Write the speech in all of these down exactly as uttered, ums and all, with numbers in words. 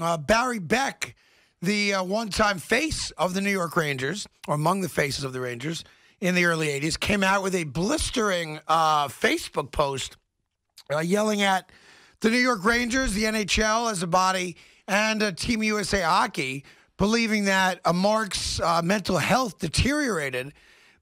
uh, Barry Beck, the uh, one-time face of the New York Rangers, or among the faces of the Rangers in the early eighties, came out with a blistering uh, Facebook post uh, yelling at the New York Rangers, the N H L as a body, and uh, Team U S A hockey, believing that uh, Mark's uh, mental health deteriorated,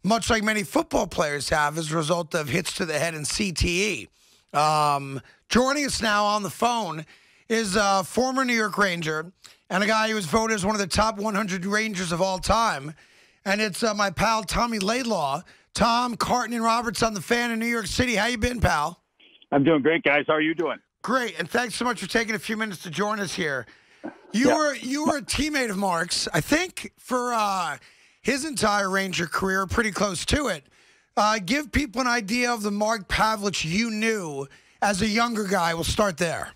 much like many football players have, as a result of hits to the head and C T E. Um, joining us now on the phone is a former New York Ranger and a guy who was voted as one of the top one hundred Rangers of all time. And it's uh, my pal, Tommy Laidlaw. Tom, Carton and Roberts on the Fan in New York City. How you been, pal? I'm doing great, guys. How are you doing? Great, and thanks so much for taking a few minutes to join us here. You yeah. were you were a teammate of Mark's, I think, for uh, his entire Ranger career, pretty close to it. Uh, give people an idea of the Mark Pavelich you knew as a younger guy. We'll start there.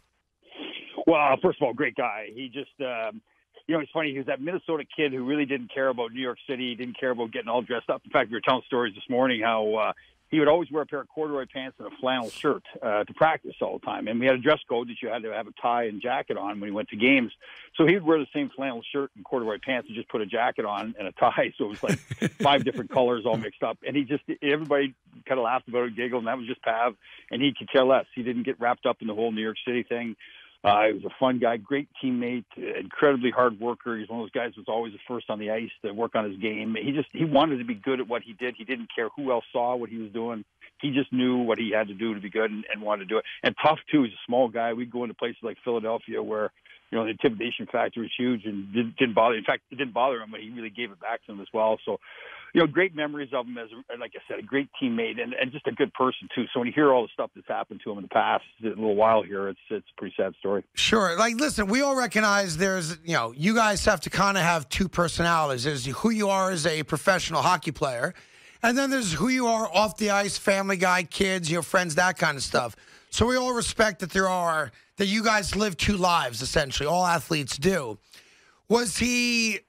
Well, first of all, great guy. He just, um, you know, it's funny. He was that Minnesota kid who really didn't care about New York City, didn't care about getting all dressed up. In fact, we were telling stories this morning how uh, he would always wear a pair of corduroy pants and a flannel shirt uh, to practice all the time. And we had a dress code that you had to have a tie and jacket on when he went to games. So he would wear the same flannel shirt and corduroy pants and just put a jacket on and a tie. So it was like five different colors all mixed up. And he just, everybody kind of laughed about it, giggled, and that was just Pav. And he could care less. He didn't get wrapped up in the whole New York City thing. Uh, he was a fun guy, great teammate, incredibly hard worker. He's one of those guys who was always the first on the ice to work on his game. He just he wanted to be good at what he did. He didn't care who else saw what he was doing. He just knew what he had to do to be good and, and wanted to do it. And tough, too. He's a small guy. We'd go into places like Philadelphia where, you know, the intimidation factor was huge and didn't, didn't bother. In fact, it didn't bother him, but he really gave it back to him as well. So, you know, great memories of him as, like I said, a great teammate and, and just a good person, too. So when you hear all the stuff that's happened to him in the past a little while here, it's it's a pretty sad story. Sure. Like, listen, we all recognize there's, you know, you guys have to kind of have two personalities. There's who you are as a professional hockey player, and then there's who you are off the ice, family guy, kids, you know, friends, that kind of stuff. So we all respect that there are, that you guys live two lives, essentially. All athletes do. Was he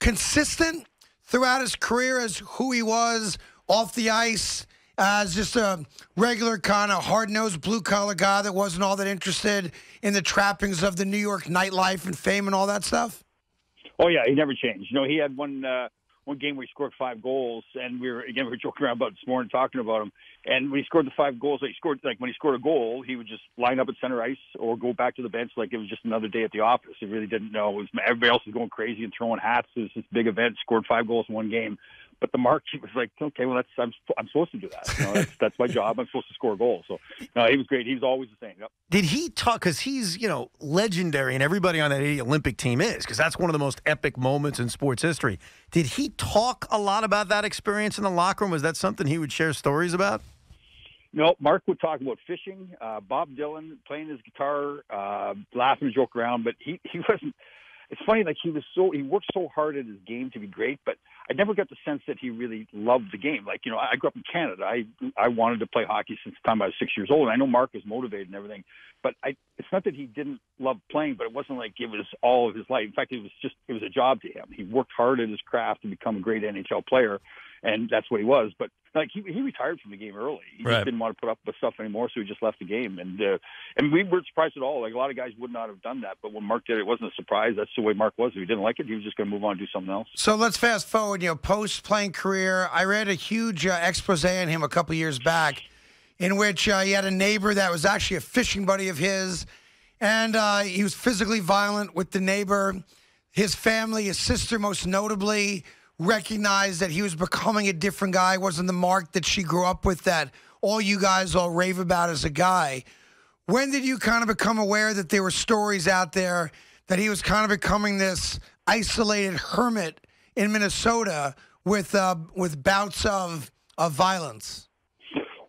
consistent throughout his career as who he was off the ice, as just a regular kind of hard-nosed blue-collar guy that wasn't all that interested in the trappings of the New York nightlife and fame and all that stuff? Oh, yeah, he never changed. You know, he had one... Uh... One game where he scored five goals, and we were again we were joking around about this morning, talking about him. And when he scored the five goals, like he scored like when he scored a goal, he would just line up at center ice or go back to the bench like it was just another day at the office. He really didn't know. It was, everybody else was going crazy and throwing hats. It was this big event. Scored five goals in one game, but the Mark, he was like, okay, well that's I'm I'm supposed to do that. You know, that's that's my job. I'm supposed to score goals. So no, he was great. He was always the same. Yep. Did he talk? Because he's you know legendary, and everybody on that Olympic team is because that's one of the most epic moments in sports history. Did he talk a lot about that experience in the locker room? Was that something he would share stories about? No, Mark would talk about fishing, uh, Bob Dylan, playing his guitar, uh, laughing and joke around, but he, he wasn't – it's funny, like he was so – he worked so hard at his game to be great, but I never got the sense that he really loved the game. Like, you know, I grew up in Canada. I I wanted to play hockey since the time I was six years old, and I know Mark was motivated and everything, but I, it's not that he didn't love playing, but it wasn't like it was all of his life. In fact, it was just – it was a job to him. He worked hard at his craft to become a great N H L player, and that's what he was, but – Like he he retired from the game early. He right. just didn't want to put up with stuff anymore, so he just left the game. And uh, and we weren't surprised at all. Like a lot of guys would not have done that, but when Mark did it, it wasn't a surprise. That's the way Mark was. If he didn't like it, he was just going to move on and do something else. So let's fast forward. You know, post playing career, I read a huge uh, expose on him a couple years back, in which uh, he had a neighbor that was actually a fishing buddy of his, and uh, he was physically violent with the neighbor, his family, his sister, most notably. Recognized that he was becoming a different guy, wasn't the Mark that she grew up with that all you guys all rave about as a guy. When did you kind of become aware that there were stories out there that he was kind of becoming this isolated hermit in Minnesota with uh, with bouts of, of violence?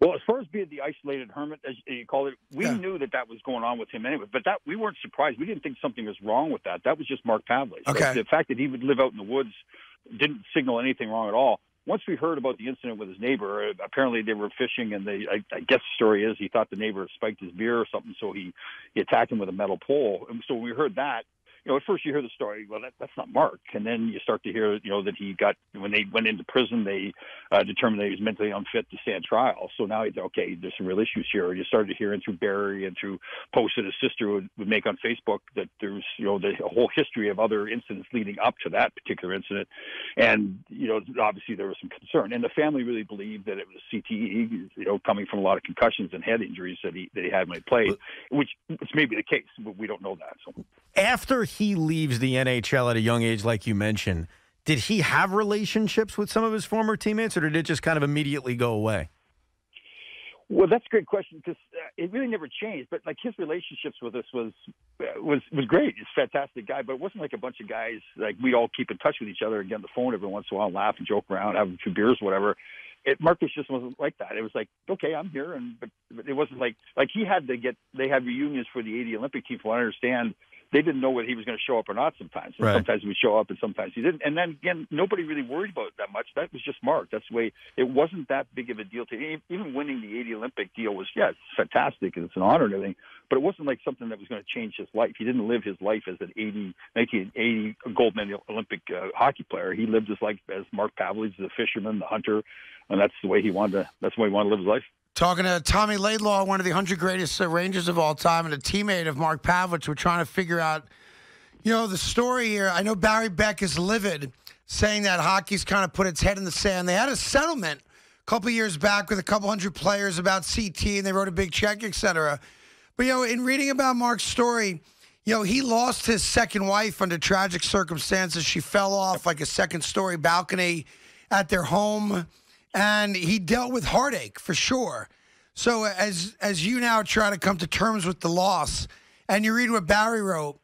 Well, as far as being the isolated hermit, as you call it, we yeah. knew that that was going on with him anyway. But that we weren't surprised. We didn't think something was wrong with that. That was just Mark Pavelich. Okay. Like, the fact that he would live out in the woods didn't signal anything wrong at all. Once we heard about the incident with his neighbor, apparently they were fishing, and they, I, I guess the story is he thought the neighbor spiked his beer or something, so he, he attacked him with a metal pole. And so when we heard that, you know, at first you hear the story, well, that, that's not Mark. And then you start to hear, you know, that he got, when they went into prison, they uh, determined that he was mentally unfit to stand trial. So now he's, okay, there's some real issues here. You started hearing through Barry and through posts that his sister would, would make on Facebook that there's, you know, the whole history of other incidents leading up to that particular incident. And, you know, obviously there was some concern. And the family really believed that it was C T E, you know, coming from a lot of concussions and head injuries that he, that he had when he played, which, which may be the case, but we don't know that. So. After he leaves the N H L at a young age, like you mentioned, did he have relationships with some of his former teammates, or did it just kind of immediately go away? Well, that's a great question, because it really never changed. But like his relationships with us was was was great. He's a fantastic guy, but it wasn't like a bunch of guys like we all keep in touch with each other and get on the phone every once in a while, and laugh and joke around, have a few beers, whatever. It, Mark was just wasn't like that. It was like, okay, I'm here, and but, but it wasn't like like he had to get. They had reunions for the eighty Olympic team. From what I understand, they didn't know whether he was going to show up or not sometimes. Right. Sometimes he would show up and sometimes he didn't. And then, again, nobody really worried about it that much. That was just Mark. That's the way – it wasn't that big of a deal to – even winning the eighty Olympic deal was, yeah, it's fantastic and it's an honor and everything, but it wasn't like something that was going to change his life. He didn't live his life as an nineteen eighty gold medal Olympic uh, hockey player. He lived his life as Mark Pavelich, the fisherman, the hunter, and that's the way he wanted to – that's the way he wanted to live his life. Talking to Tommy Laidlaw, one of the one hundred greatest uh, Rangers of all time, and a teammate of Mark Pavelich. We're trying to figure out, you know, the story here. I know Barry Beck is livid, saying that hockey's kind of put its head in the sand. They had a settlement a couple of years back with a couple hundred players about C T, and they wrote a big check, et cetera. But, you know, in reading about Mark's story, you know, he lost his second wife under tragic circumstances. She fell off like a second-story balcony at their home. And he dealt with heartache, for sure. So as as you now try to come to terms with the loss, and you read what Barry wrote,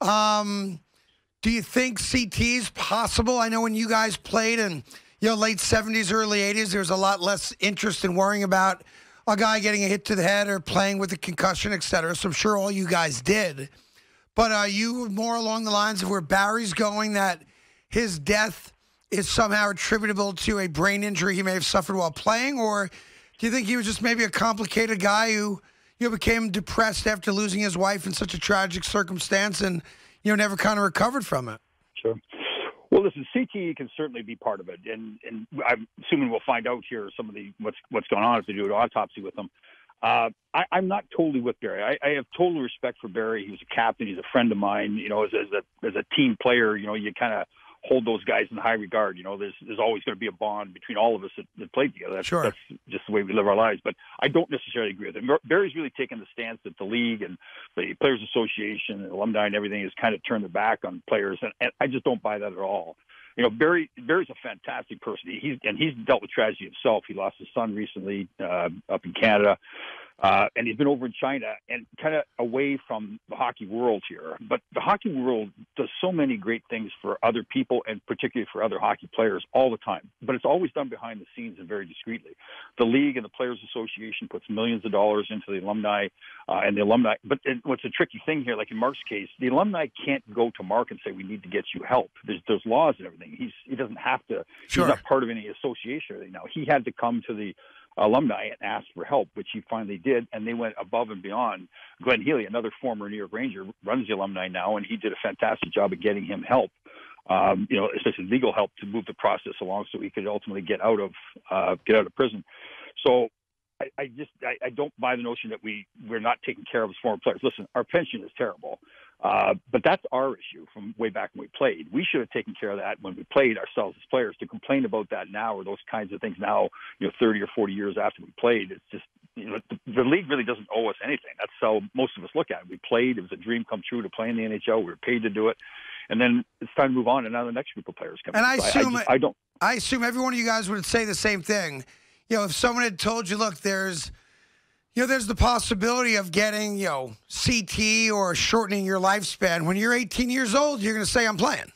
um, do you think C T is possible? I know when you guys played in, you know, late seventies, early eighties, there was a lot less interest in worrying about a guy getting a hit to the head or playing with a concussion, et cetera. So I'm sure all you guys did. But are you more along the lines of where Barry's going, that his death is somehow attributable to a brain injury he may have suffered while playing? Or do you think he was just maybe a complicated guy who, you know, became depressed after losing his wife in such a tragic circumstance and, you know, never kind of recovered from it? Sure. Well, listen, C T E can certainly be part of it. And, and I'm assuming we'll find out here some of the what's, what's going on if they do an autopsy with him. Uh, I, I'm not totally with Barry. I, I have total respect for Barry. He was a captain. He's a friend of mine. You know, as, as, a, as a team player, you know, you kind of hold those guys in high regard. You know, there's there's always going to be a bond between all of us that, that played together. That's, sure. That's just the way we live our lives. But I don't necessarily agree with him. Barry's really taken the stance that the league and the Players Association and alumni and everything has kind of turned their back on players, and, and I just don't buy that at all. You know, Barry Barry's a fantastic person. He's and he's dealt with tragedy himself. He lost his son recently uh, up in Canada. Uh, and he's been over in China and kind of away from the hockey world here. But the hockey world does so many great things for other people and particularly for other hockey players all the time. But it's always done behind the scenes and very discreetly. The league and the Players Association puts millions of dollars into the alumni uh, and the alumni. But it, what's a tricky thing here, like in Mark's case, the alumni can't go to Mark and say, we need to get you help. There's, there's laws and everything. He's, he doesn't have to. Sure. He's not part of any association or anything now. He had to come to the alumni and asked for help, which he finally did, and they went above and beyond. Glenn Healy, another former New York Ranger, runs the alumni now, and he did a fantastic job at getting him help, um, you know, especially legal help to move the process along so he could ultimately get out of uh, get out of prison. So I, I just I, I don't buy the notion that we, we're not taking care of as former players. Listen, our pension is terrible. Uh, but that's our issue from way back when we played. We should have taken care of that when we played ourselves as players. To complain about that now or those kinds of things now, you know, thirty or forty years after we played, it's just, you know, the, the league really doesn't owe us anything. That's how most of us look at it. We played. It was a dream come true to play in the N H L. We were paid to do it. And then it's time to move on, and now the next group of players come. And I assume, I, I, just, I, don't. I assume every one of you guys would say the same thing. You know, if someone had told you, look, there's – you know, there's the possibility of getting, you know, C T or shortening your lifespan. When you're eighteen years old, you're going to say, I'm playing.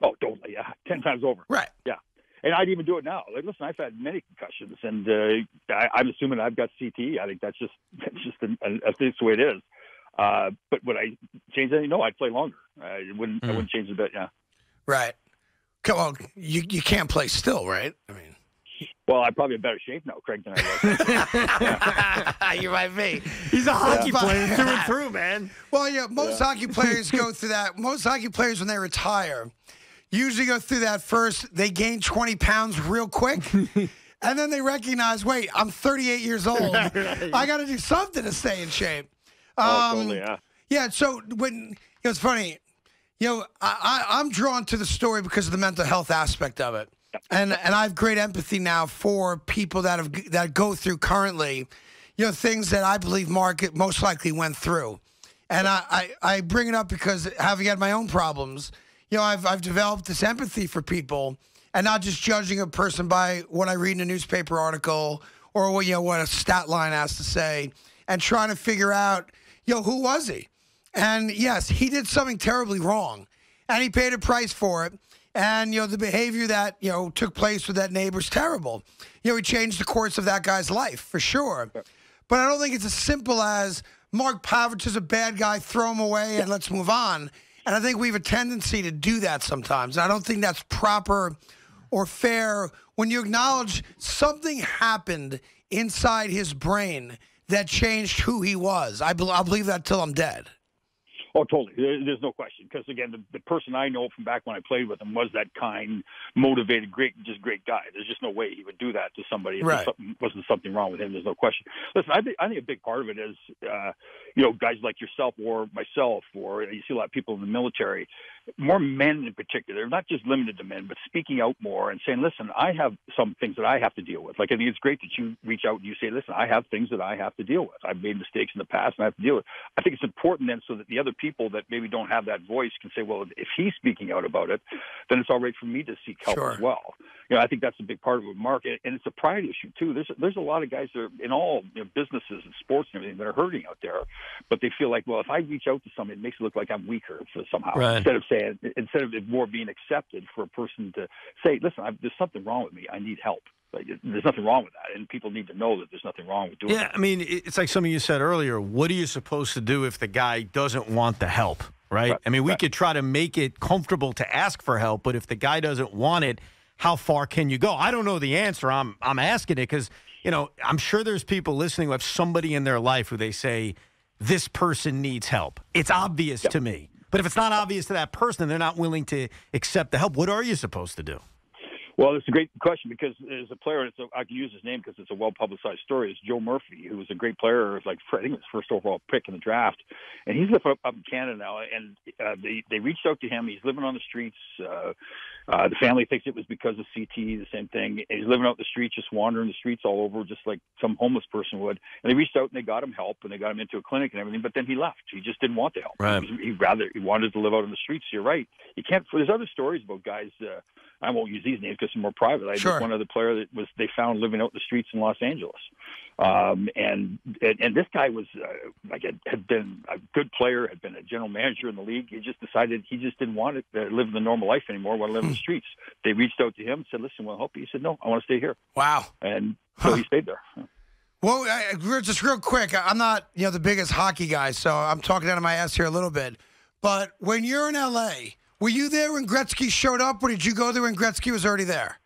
Oh, totally, yeah. Ten times over. Right. Yeah. And I'd even do it now. Like, listen, I've had many concussions, and uh, I, I'm assuming I've got C T. I think that's just that's just an, an, that's the way it is. Uh, but would I change anything? No, I'd play longer. I wouldn't, mm. I wouldn't change a bit, yeah. Right. Well, you, you can't play still, right? I mean. Well, I'm probably in better shape now, Craig, than I was. You might be. He's a hockey yeah. player through and through, man. Well, yeah, most yeah. hockey players go through that. Most hockey players, when they retire, usually go through that first. They gain twenty pounds real quick. And then they recognize, wait, I'm thirty-eight years old. Right. I got to do something to stay in shape. Um, oh, totally, yeah. Yeah, so when, you know, it's funny. You know, I, I, I'm drawn to the story because of the mental health aspect of it. And and I have great empathy now for people that have that go through currently, you know, things that I believe Mark most likely went through, and I, I, I bring it up because having had my own problems, you know, I've I've developed this empathy for people and not just judging a person by what I read in a newspaper article or what you know what a stat line has to say, and trying to figure out, you know, who was he, and yes, he did something terribly wrong, and he paid a price for it. And, you know, the behavior that, you know, took place with that neighbor's terrible. You know, he changed the course of that guy's life, for sure. Yeah. But I don't think it's as simple as Mark Pavelich is a bad guy, throw him away, and let's move on. And I think we have a tendency to do that sometimes. And I don't think that's proper or fair when you acknowledge something happened inside his brain that changed who he was. I be- I'll believe that till I'm dead. Oh, totally. There's no question. Because, again, the, the person I know from back when I played with him was that kind, motivated, great, just great guy. There's just no way he would do that to somebody if right. there wasn't something wrong with him. There's no question. Listen, I think, I think a big part of it is, uh, you know, guys like yourself or myself, or you see a lot of people in the military, more men in particular, not just limited to men, but speaking out more and saying, listen, I have some things that I have to deal with. Like, I think it's great that you reach out and you say, listen, I have things that I have to deal with. I've made mistakes in the past and I have to deal with it. I think it's important then so that the other people people that maybe don't have that voice can say, well, if he's speaking out about it, then it's all right for me to seek help sure. as well. You know, I think that's a big part of it, Mark. And it's a pride issue, too. There's there's a lot of guys that are in all you know, businesses and sports and everything that are hurting out there, but they feel like, well, if I reach out to somebody, it makes it look like I'm weaker for somehow. Right. Instead of saying, instead of it more being accepted for a person to say, listen, I've, there's something wrong with me. I need help. Like, there's nothing wrong with that, and people need to know that there's nothing wrong with doing yeah, that. Yeah, I mean, it's like something you said earlier. What are you supposed to do if the guy doesn't want the help, right? right I mean, we right. could try to make it comfortable to ask for help, but if the guy doesn't want it, how far can you go? I don't know the answer. I'm, I'm asking it because, you know, I'm sure there's people listening who have somebody in their life who they say, this person needs help. It's obvious yep. to me. But if it's not obvious to that person, they're not willing to accept the help. What are you supposed to do? Well, it's a great question because as a player, it's a, I can use his name because it's a well-publicized story. It's Joe Murphy, who was a great player, like I think it was first overall pick in the draft, and he's living up, up in Canada now. And uh, they they reached out to him. He's living on the streets. Uh, uh, the family thinks it was because of C T, the same thing. And he's living out the streets, just wandering the streets all over, just like some homeless person would. And they reached out and they got him help and they got him into a clinic and everything. But then he left. He just didn't want the help. Right. He, was, he rather he wanted to live out on the streets. You're right. You can't. There's other stories about guys. Uh, I won't use these names. Some more private. I sure. just one other player that was they found living out in the streets in Los Angeles, um, and, and and this guy was uh, like had, had been a good player, had been a general manager in the league. He just decided he just didn't want to live the normal life anymore. Want to live in the streets? They reached out to him and said, "Listen, we'll help you." He said, "No, I want to stay here." Wow! And so huh. he stayed there. Well, I, just real quick, I'm not you know the biggest hockey guy, so I'm talking out of my ass here a little bit. But when you're in L A. Were you there when Gretzky showed up, or did you go there when Gretzky was already there?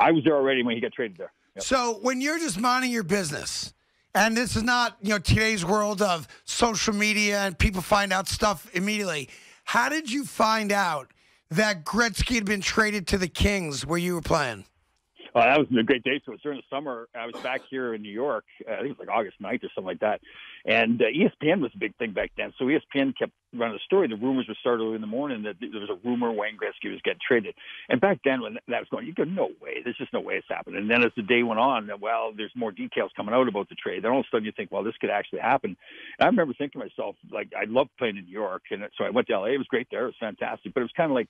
I was there already when he got traded there. Yep. So when you're just minding your business, and this is not you know today's world of social media and people find out stuff immediately, how did you find out that Gretzky had been traded to the Kings where you were playing? Oh, that was a great day. So it was during the summer. I was back here in New York. Uh, I think it was like August ninth or something like that. And uh, E S P N was a big thing back then. So E S P N kept running the story. The rumors were started early in the morning that there was a rumor Wayne Gretzky was getting traded. And back then when that was going, you go, no way. There's just no way it's happening. And then as the day went on, well, there's more details coming out about the trade. Then all of a sudden you think, well, this could actually happen. And I remember thinking to myself, like, I loved playing in New York. And so I went to L A. It was great there. It was fantastic. But it was kind of like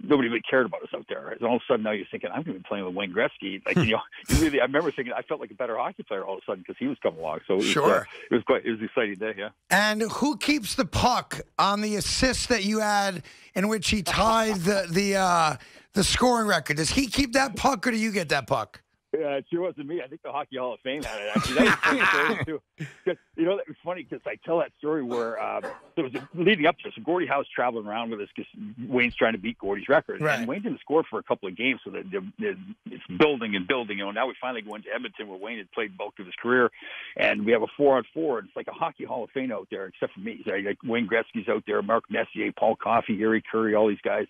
nobody really cared about us out there. And all of a sudden now you're thinking, I'm going to be playing with Wayne Gretzky. Like you know, really, I remember thinking I felt like a better hockey player all of a sudden because he was coming along. So it was, sure. uh, it was quite it was an exciting day, yeah. And who keeps the puck on the assist that you had in which he tied the the uh, the scoring record? Does he keep that puck or do you get that puck? Yeah, it sure wasn't me. I think the Hockey Hall of Fame had it, actually. That was funny story, too. Cause, you know, it was funny because I tell that story where um, there was a, leading up to it. So Gordie Howe's traveling around with us because Wayne's trying to beat Gordie's record. Right. And Wayne didn't score for a couple of games, so the, the, the, it's building and building. You know, now we finally go into Edmonton where Wayne had played bulk of his career, and we have a four-on-four. It's like a Hockey Hall of Fame out there, except for me. So, like, Wayne Gretzky's out there, Mark Messier, Paul Coffey, Harry Curry, all these guys.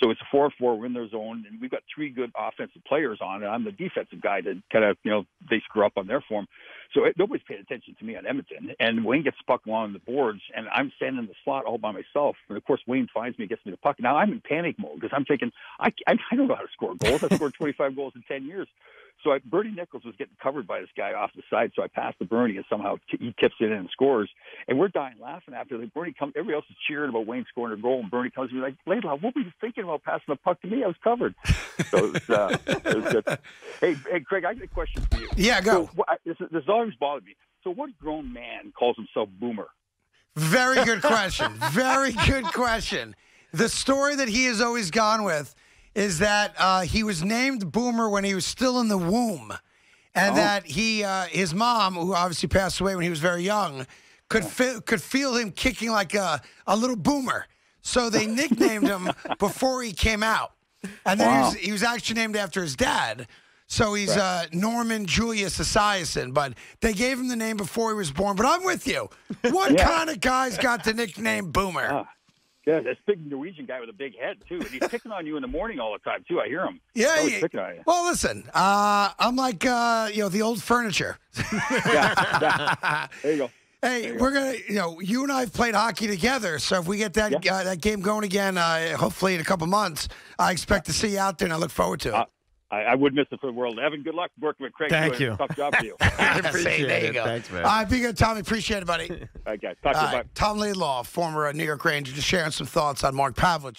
So it's a four-on-four. We're in their zone, and we've got three good offensive players on, and I'm the defensive guy that kind of, you know, they screw up on their form. So it, nobody's paying attention to me on Edmonton. And Wayne gets puck along the boards, and I'm standing in the slot all by myself. And, of course, Wayne finds me, gets me the puck. Now I'm in panic mode because I'm thinking, I, I, I don't know how to score goals. I scored twenty-five goals in ten years. So I, Bernie Nicholls was getting covered by this guy off the side, so I passed to Bernie, and somehow t- he tips it in and scores. And we're dying laughing after that. Bernie comes, everybody else is cheering about Wayne scoring a goal, and Bernie comes and he's like, Laidlaw, what were you thinking about passing the puck to me? I was covered. So it was, uh, it was good. Hey, hey, Craig, I got a question for you. Yeah, go. So, I, this, this always bothered me. So what grown man calls himself Boomer? Very good question. Very good question. The story that he has always gone with is that uh, he was named Boomer when he was still in the womb, and oh. that he, uh, his mom, who obviously passed away when he was very young, could fe- could feel him kicking like a a little boomer, so they nicknamed him before he came out. And then wow. he, was, he was actually named after his dad, so he's right. uh, Norman Julius Esiason. But they gave him the name before he was born. But I'm with you. What yeah. kind of guy's got the nickname Boomer? Uh. Yeah, this big Norwegian guy with a big head, too. And he's picking on you in the morning all the time, too. I hear him. Yeah, he's always picking on you. Well, listen, uh, I'm like, uh, you know, the old furniture. yeah, yeah. There you go. Hey, you we're going to, you know, you and I have played hockey together, so if we get that yeah. uh, that game going again, uh, hopefully in a couple months, I expect to see you out there, and I look forward to it. Uh, I, I would miss it for the world. Evan, good luck working with Craig. Thank you. Tough job for you. I appreciate it. There you go. Thanks, man. All right, be good, Tommy. Appreciate it, buddy. All right, guys. Talk to you. Bye. Tom Laidlaw, former New York Ranger, just sharing some thoughts on Mark Pavelich.